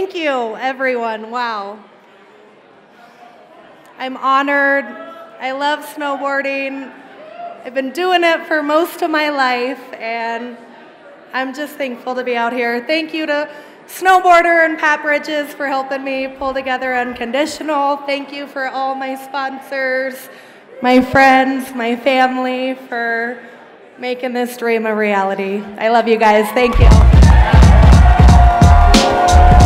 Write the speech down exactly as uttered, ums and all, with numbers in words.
Thank you, everyone. Wow. I'm honored. I love snowboarding. I've been doing it for most of my life, and I'm just thankful to be out here. Thank you to Snowboarder and Pat Bridges for helping me pull together Unconditional. Thank you for all my sponsors, my friends, my family for making this dream a reality. I love you guys. Thank you.